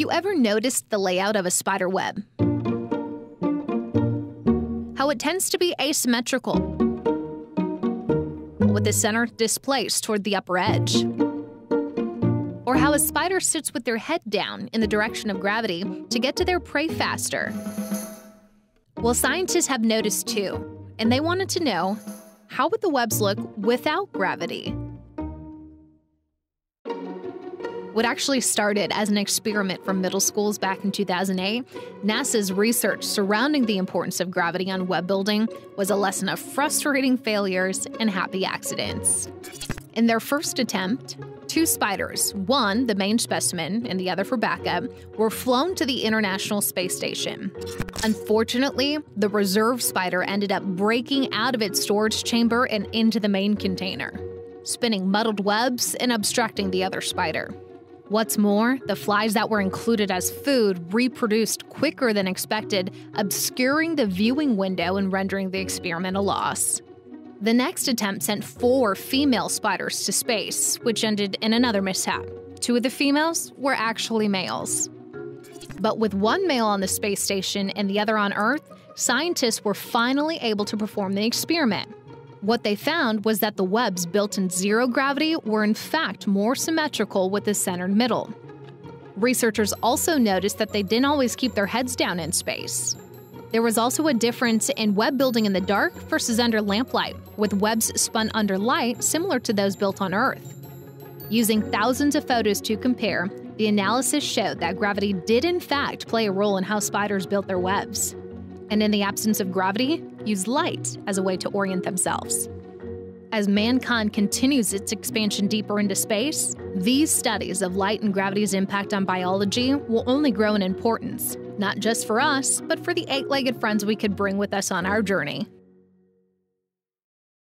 you ever noticed the layout of a spider web? How it tends to be asymmetrical, with the center displaced toward the upper edge. Or how a spider sits with their head down in the direction of gravity to get to their prey faster. Well, scientists have noticed too, and they wanted to know, how would the webs look without gravity? What actually started as an experiment from middle schools back in 2008, NASA's research surrounding the importance of gravity on web building was a lesson of frustrating failures and happy accidents. In their first attempt, two spiders, one the main specimen and the other for backup, were flown to the International Space Station. Unfortunately, the reserve spider ended up breaking out of its storage chamber and into the main container, spinning muddled webs and obstructing the other spider. What's more, the flies that were included as food reproduced quicker than expected, obscuring the viewing window and rendering the experiment a loss. The next attempt sent four female spiders to space, which ended in another mishap. Two of the females were actually males. But with one male on the space station and the other on Earth, scientists were finally able to perform the experiment. What they found was that the webs built in zero gravity were in fact more symmetrical with the centered middle. Researchers also noticed that they didn't always keep their heads down in space. There was also a difference in web building in the dark versus under lamplight, with webs spun under light similar to those built on Earth. Using thousands of photos to compare, the analysis showed that gravity did in fact play a role in how spiders built their webs, and in the absence of gravity, use light as a way to orient themselves. As mankind continues its expansion deeper into space, these studies of light and gravity's impact on biology will only grow in importance, not just for us, but for the eight-legged friends we could bring with us on our journey.